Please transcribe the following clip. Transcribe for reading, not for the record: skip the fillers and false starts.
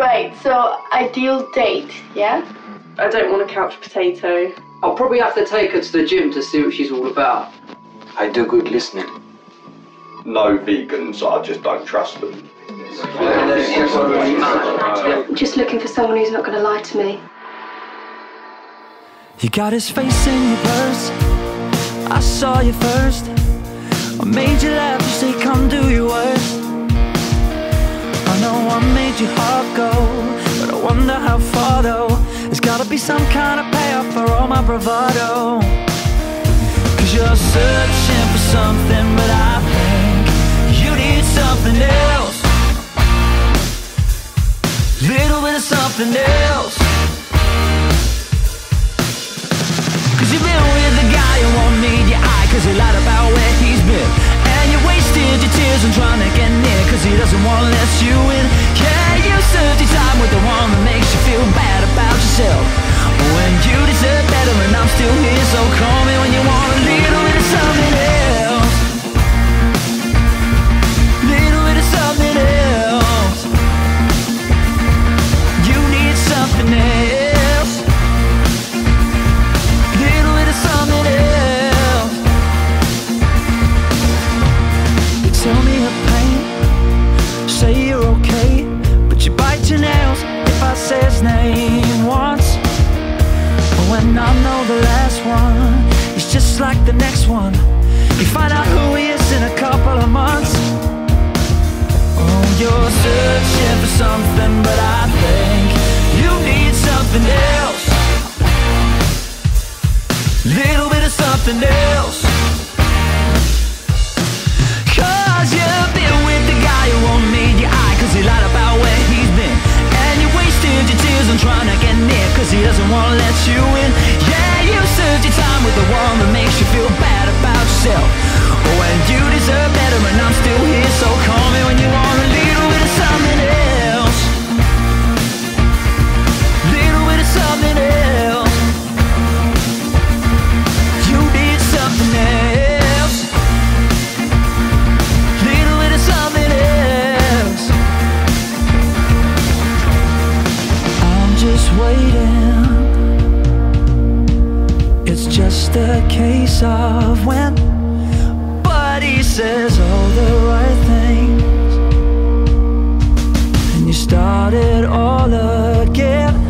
Right, so ideal date, yeah? I don't want a couch potato. I'll probably have to take her to the gym to see what she's all about. I do good listening. No vegans, I just don't trust them. I'm just looking for someone who's not going to lie to me. You got his face in your purse. I saw you first. I made you laugh, you say come do your worst. I know I made your heart go, but I wonder how far though. There's gotta be some kind of payoff for all my bravado. Cause you're searching for something, but I think you need something else. Little bit of something else. Cause you've been with the guy who won't need your eye, cause he lied about where he's been. And you wasted your tears on trying to get near, cause he doesn't want to let you in. Yeah, you served your time with the one that makes you feel bad about yourself, when you deserve better and I'm still here. So call me when you want a little bit of something else. Little bit of something else. Something else. Little bit of something else. You tell me your pain, say you're okay, but you bite your nails if I say his name once. But when I know the last one, it's just like the next one. You find out who he is in a couple of months. Oh, you're searching for something, but I think you need something else. Little bit of something else. Cause you've been with the guy who won't need your eye, cause he lied about where he's been. And you wasted your tears on trying to get near, cause he doesn't want to let you in. Yeah, you served your time with the one that makes you feel bad about yourself, when you deserve better and I'm still here. So call me when you want a little bit of something else. Something else. You need something else. Little bit of something else. I'm just waiting. It's just a case of when buddy says all the right things and you start it all again.